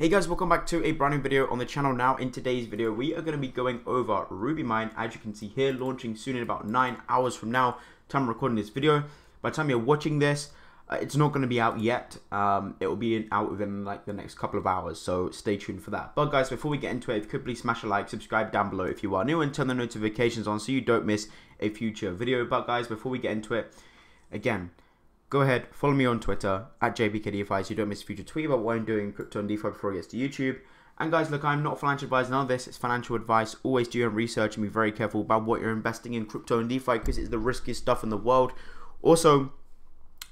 Hey guys, welcome back to a brand new video on the channel. Now in today's video we are going to be going over RubyMine, as you can see here, launching soon in about 9 hours from now. Time recording this video, by the time you're watching this it's not going to be out yet. It will be out within like the next couple of hours, so stay tuned for that. But guys, before we get into it, if you could please smash a like, subscribe down below if you are new, and turn the notifications on so you don't miss a future video. But guys, before we get into it, again, go ahead, follow me on Twitter at JBKDFI so you don't miss a future tweet about what I'm doing in crypto and DeFi before it gets to YouTube. And guys, look, I'm not a financial advisor, none of this is financial advice. Always do your own research and be very careful about what you're investing in crypto and DeFi because it's the riskiest stuff in the world. Also,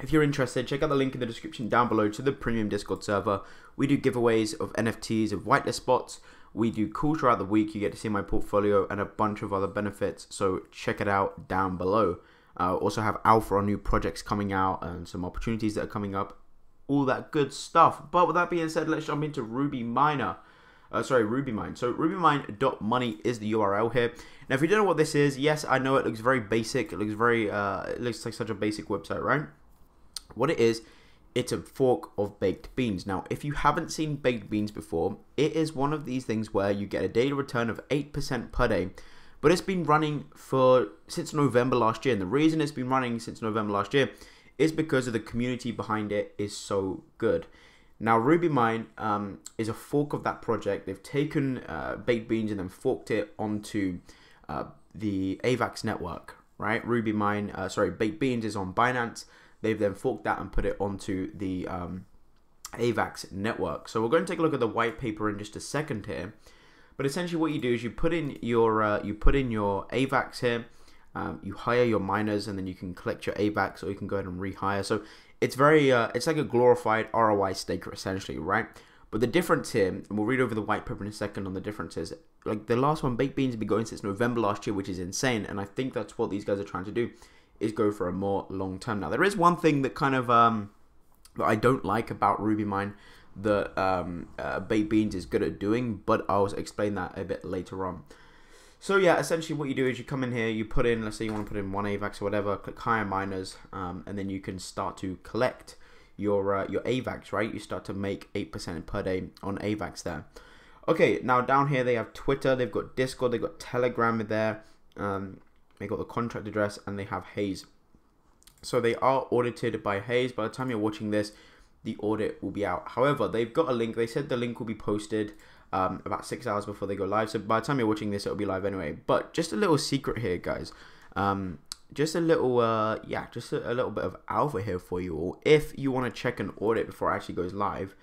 if you're interested, check out the link in the description down below to the premium Discord server. We do giveaways of NFTs, of whitelist spots. We do cool throughout the week. You get to see my portfolio and a bunch of other benefits. So check it out down below. Also have alpha on new projects coming out and some opportunities that are coming up, all that good stuff. But with that being said, let's jump into RubyMine. So rubymine.money is the URL here. Now, if you don't know what this is, yes, I know it looks very basic. It looks very, it looks like such a basic website, right? What it is, it's a fork of Baked Beans. Now, if you haven't seen Baked Beans before, it is one of these things where you get a daily return of 8% per day. But it's been running since November last year. And the reason it's been running since November last year is because of the community behind it is so good. Now, RubyMine is a fork of that project. They've taken Baked Beans and then forked it onto the AVAX network, right? Baked Beans is on Binance. They've then forked that and put it onto the AVAX network. So we're going to take a look at the white paper in just a second here. But essentially what you do is you put in your AVAX here, you hire your miners, and then you can collect your AVAX, or you can go ahead and rehire. So it's very it's like a glorified ROI staker essentially, right? But the difference here, and we'll read over the white paper in a second on the differences, like the last one, Baked Beans have been going since November last year, which is insane, and I think that's what these guys are trying to do, is go for a more long term. Now there is one thing that kind of that I don't like about RubyMine that Baked Beans is good at doing, but I'll explain that a bit later on. So yeah, essentially what you do is you come in here, you put in, let's say you want to put in one AVAX or whatever, click hire miners, and then you can start to collect your AVAX, right? You start to make 8% per day on AVAX there. Okay, now down here they have Twitter, they've got Discord, they've got Telegram there, they got the contract address, and they have Hayes. So they are audited by Hayes. By the time you're watching this, the audit will be out. However, they've got a link. They said the link will be posted about 6 hours before they go live. So by the time you're watching this, it'll be live anyway. But just a little secret here, guys. Just a little, just a little bit of alpha here for you all. If you want to check an audit before it actually goes live,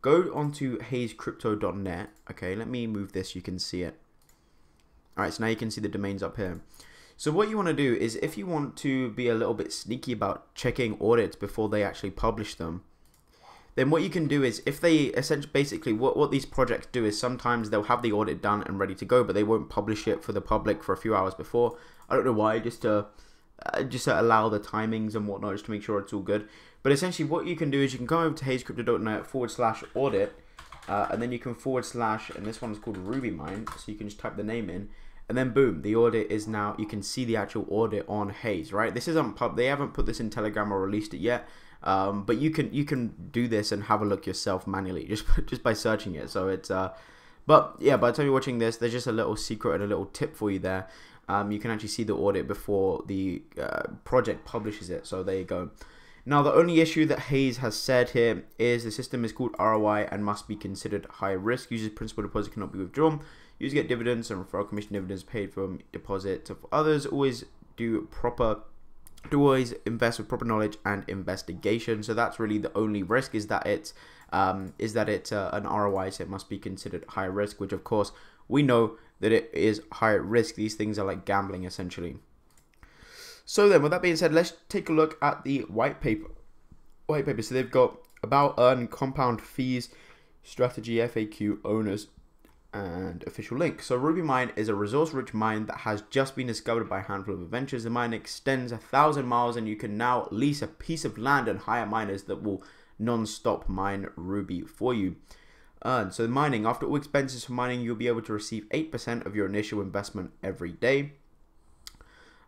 go onto HayesCrypto.net. Okay, let me move this. You can see it. All right, so now you can see the domains up here. So what you want to do is, if you want to be a little bit sneaky about checking audits before they actually publish them, then what you can do is, if they essentially, basically what these projects do is sometimes they'll have the audit done and ready to go, but they won't publish it for the public for a few hours before. I don't know why, just to allow the timings and whatnot, just to make sure it's all good. But essentially what you can do is you can come over to HayesCrypto.net /audit, and then you can /, and this one's called RubyMine, so you can just type the name in, and then boom, the audit is now, you can see the actual audit on Hayes, right? This isn't they haven't put this in Telegram or released it yet. But you can do this and have a look yourself manually just by searching it. So it's but yeah, by the time you're watching this, there's just a little secret and a little tip for you there. You can actually see the audit before the project publishes it. So there you go. Now the only issue that Hayes has said here is the system is called ROI and must be considered high risk. Users' principal deposit cannot be withdrawn. Users get dividends and referral commission dividends paid from deposit to others. Always do proper. Do always invest with proper knowledge and investigation. So that's really the only risk, is that it's an ROI, so it must be considered high risk, which of course we know that it is high risk. These things are like gambling essentially. So then with that being said, let's take a look at the white paper. So they've got about, earn, compound, fees, strategy, FAQ, owners, and official link. So RubyMine is a resource-rich mine that has just been discovered by a handful of adventurers. The mine extends 1,000 miles, and you can now lease a piece of land and hire miners that will non-stop mine Ruby for you. So mining, after all expenses for mining, you'll be able to receive 8% of your initial investment every day.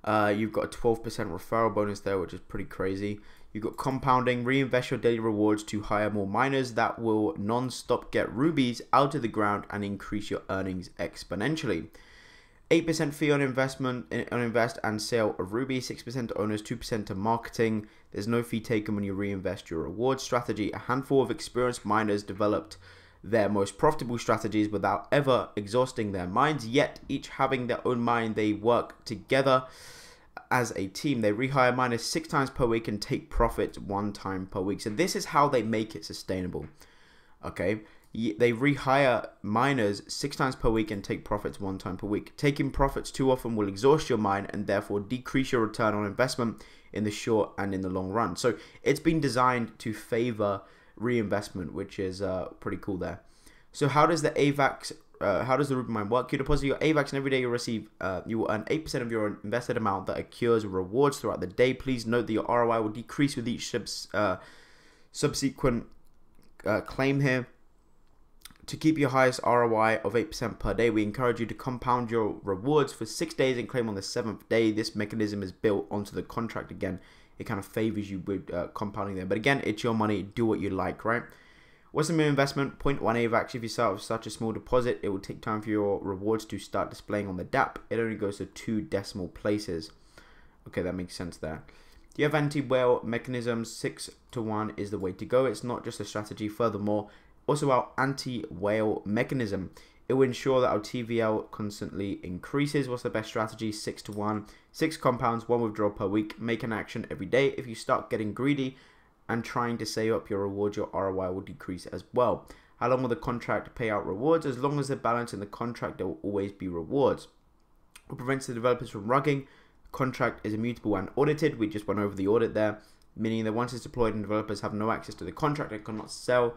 You've got a 12% referral bonus there, which is pretty crazy. You've got compounding, reinvest your daily rewards to hire more miners that will non-stop get rubies out of the ground and increase your earnings exponentially. 8% fee on investment, on invest and sale of rubies, 6% to owners, 2% to marketing. There's no fee taken when you reinvest your reward strategy. A handful of experienced miners developed their most profitable strategies without ever exhausting their mines, yet each having their own mine, they work together as a team. They rehire miners 6 times per week and take profits 1 time per week. So this is how they make it sustainable. Okay, they rehire miners 6 times per week and take profits 1 time per week. Taking profits too often will exhaust your mine and therefore decrease your return on investment in the short and in the long run. So it's been designed to favor reinvestment, which is pretty cool there. So how does the AVAX how does the RubyMine work? You deposit your AVAX and every day you will earn 8% of your invested amount that accrues rewards throughout the day. Please note that your ROI will decrease with each subsequent claim here. To keep your highest ROI of 8% per day, we encourage you to compound your rewards for 6 days and claim on the 7th day. This mechanism is built onto the contract. Again, it kind of favors you with compounding there. But again, it's your money. Do what you like, right? What's the minimum investment? 0.1 AVAX. If you start with such a small deposit, it will take time for your rewards to start displaying on the DApp. It only goes to 2 decimal places. Okay, that makes sense there. Do you have anti-whale mechanisms? 6-to-1 is the way to go. It's not just a strategy. Furthermore, also our anti-whale mechanism. It will ensure that our TVL constantly increases. What's the best strategy? 6-to-1. 6 compounds, 1 withdrawal per week. Make an action every day. If you start getting greedy and trying to save up your rewards, your ROI will decrease as well. How long will the contract pay out rewards? As long as the balance in the contract, there will always be rewards. What prevents the developers from rugging? The contract is immutable and audited. We just went over the audit there, meaning that once it's deployed and developers have no access to the contract, it cannot sell,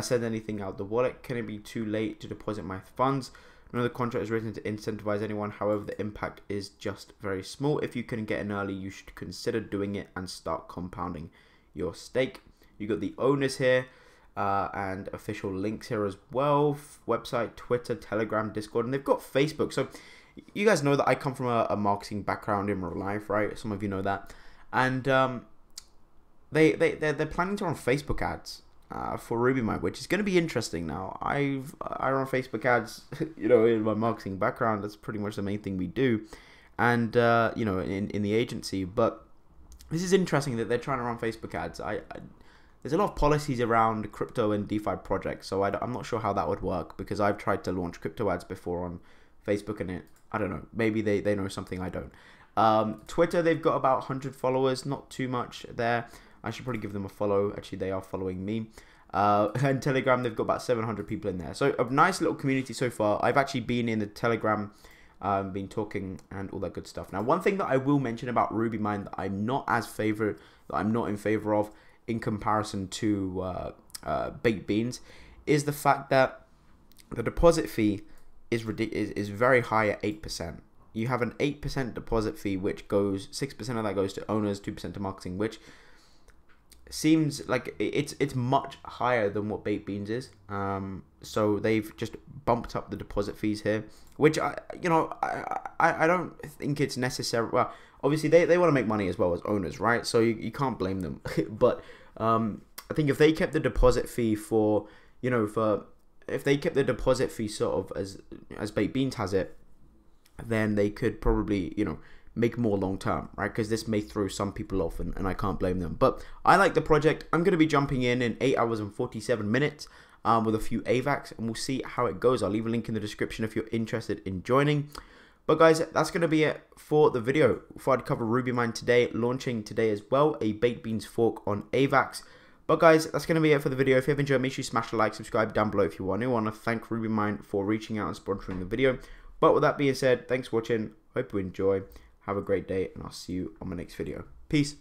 send anything out the wallet. Can it be too late to deposit my funds? Another contract is written to incentivize anyone. However, the impact is just very small. If you can get in early, you should consider doing it and start compounding your stake. You got the owners here and official links here as well. Website, Twitter, Telegram, Discord, and they've got Facebook. So you guys know that I come from a marketing background in real life, right? Some of you know that. And they're planning to run Facebook ads for RubyMine, which is going to be interesting. Now I run Facebook ads, you know, in my marketing background. That's pretty much the main thing we do, and you know, in the agency. But this is interesting that they're trying to run Facebook ads. There's a lot of policies around crypto and DeFi projects, so I'm not sure how that would work, because I've tried to launch crypto ads before on Facebook, and I don't know, maybe they know something I don't. Twitter, they've got about 100 followers, not too much there. I should probably give them a follow. Actually, they are following me. And Telegram, they've got about 700 people in there. So a nice little community so far. I've actually been in the Telegram, been talking and all that good stuff. Now, one thing that I will mention about RubyMine that I'm not in favor of in comparison to baked beans, is the fact that the deposit fee is very high at 8%. You have an 8% deposit fee, which goes 6% of that goes to owners, 2% to marketing, which seems like it's much higher than what baked beans is. So they've just bumped up the deposit fees here, which I don't think it's necessary. Well, obviously they want to make money as well as owners, right? So you can't blame them. But I think if they kept the deposit fee for, you know, if they kept the deposit fee sort of as baked beans has it, then they could probably, you know, make more long term, right? Because this may throw some people off, and I can't blame them. But I like the project. I'm going to be jumping in 8 hours and 47 minutes with a few AVAX, and we'll see how it goes. I'll leave a link in the description if you're interested in joining. But guys, that's going to be it for the video. Thought I'd cover RubyMine today, launching today as well, a baked beans fork on AVAX. But guys, that's going to be it for the video. If you have enjoyed, make sure you smash the like, subscribe down below if you are new. I want to thank RubyMine for reaching out and sponsoring the video. But with that being said, thanks for watching. Hope you enjoy. Have a great day, and I'll see you on my next video. Peace.